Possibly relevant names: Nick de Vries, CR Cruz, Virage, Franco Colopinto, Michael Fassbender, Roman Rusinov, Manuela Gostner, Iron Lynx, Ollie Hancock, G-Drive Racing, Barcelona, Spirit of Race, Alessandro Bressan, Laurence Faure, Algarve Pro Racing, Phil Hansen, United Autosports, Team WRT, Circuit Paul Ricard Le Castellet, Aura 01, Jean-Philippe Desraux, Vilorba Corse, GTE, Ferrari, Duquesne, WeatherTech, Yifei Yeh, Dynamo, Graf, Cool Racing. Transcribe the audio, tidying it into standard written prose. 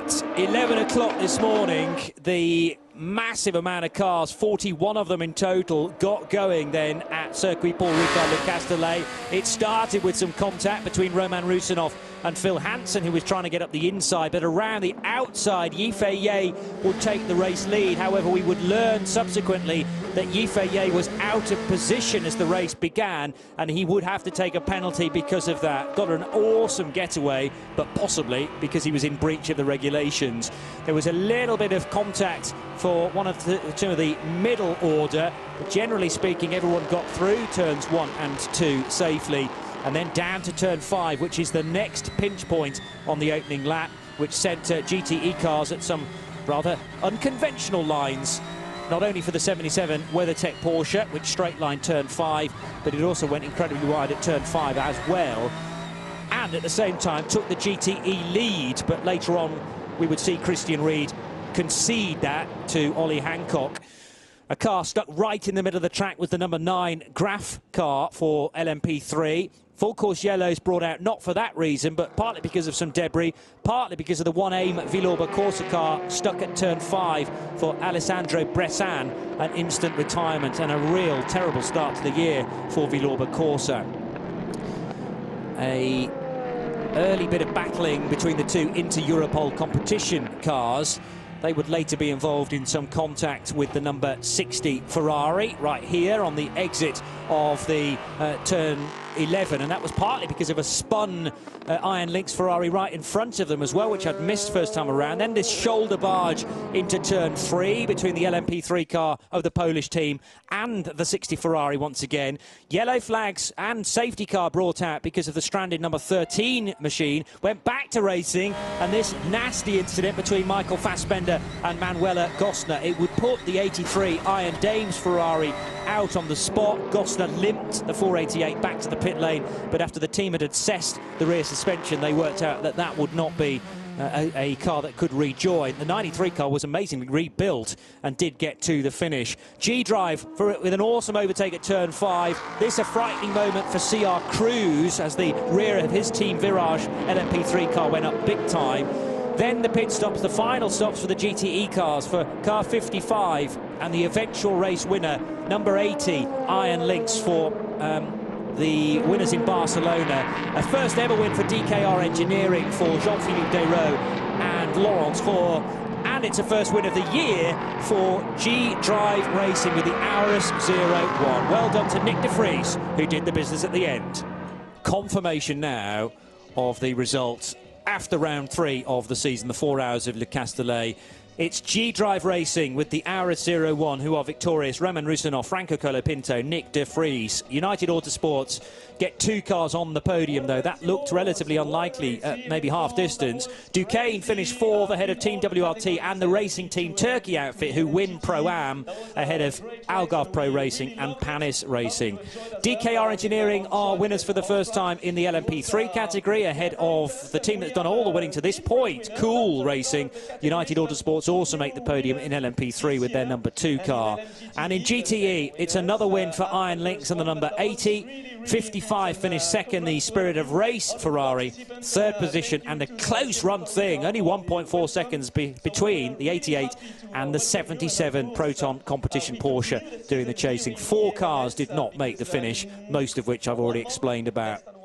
at 11 o'clock this morning, the massive amount of cars, 41 of them in total, got going then at Circuit Paul Ricard Le Castellet. It started with some contact between Roman Rusinov and Phil Hansen, who was trying to get up the inside, but around the outside, Yifei Yeh would take the race lead. However, we would learn subsequently that Yifei Yeh was out of position as the race began, and he would have to take a penalty because of that. Got an awesome getaway, but possibly because he was in breach of the regulations. There was a little bit of contact for one of the two of the middle order, but generally speaking, everyone got through turns 1 and 2 safely, and then down to turn 5, which is the next pinch point on the opening lap, which sent GTE cars at some rather unconventional lines, not only for the 77 WeatherTech Porsche, which straight-lined turn 5, but it also went incredibly wide at turn 5 as well, and at the same time took the GTE lead. But later on, we would see Christian Reed concede that to Ollie Hancock. A car stuck right in the middle of the track was the number 9 Graf car for LMP3. Full course yellows brought out not for that reason, but partly because of some debris, partly because of the one aim Vilorba Corse car stuck at turn 5 for Alessandro Bressan, an instant retirement and a real terrible start to the year for Vilorba Corse. A early bit of battling between the two inter-Europol competition cars. They would later be involved in some contact with the number 60 Ferrari right here on the exit of the turn 11, and that was partly because of a spun Iron Lynx Ferrari right in front of them as well, which I'd missed first time around. Then this shoulder barge into turn 3 between the LMP3 car of the Polish team and the 60 Ferrari once again. Yellow flags and safety car brought out because of the stranded number 13 machine. Went back to racing, and this nasty incident between Michael Fassbender and Manuela Gostner. It would put the 83 Iron Dames Ferrari out on the spot. Gostner limped the 488 back to the pit lane, but after the team had assessed the rear suspension, they worked out that that would not be a car that could rejoin. The 93 car was amazingly rebuilt and did get to the finish. G-Drive with an awesome overtake at turn 5. This a frightening moment for CR Cruz as the rear of his team Virage LMP3 car went up big time. Then the pit stops, the final stops for the GTE cars for car 55 and the eventual race winner, number 80, Iron Lynx for the winners in Barcelona. A first ever win for DKR Engineering for Jean-Philippe Desraux and Laurence Faure, and it's a first win of the year for G-Drive Racing with the Aura 01. Well done to Nick de Vries, who did the business at the end. Confirmation now of the results after round 3 of the season, the 4 hours of Le Castellet. It's G-Drive Racing with the Aura 01, who are victorious. Roman Rusinov, Franco Colopinto, Nick de Vries. United Autosports get 2 cars on the podium, though. That looked relatively unlikely at maybe half distance. Duquesne finished 4th ahead of Team WRT and the Racing Team Turkey outfit, who win Pro-Am ahead of Algarve Pro Racing and Panis Racing. DKR Engineering are winners for the first time in the LMP3 category, ahead of the team that's done all the winning to this point, Cool Racing. United Autosports also make the podium in LMP3 with their number 2 car. And in GTE, it's another win for Iron Lynx and the number 80. 55 finished 2nd, the Spirit of Race Ferrari, 3rd position, and a close run thing, only 1.4 seconds between the 88 and the 77 Proton Competition Porsche doing the chasing. 4 cars did not make the finish, most of which I've already explained about.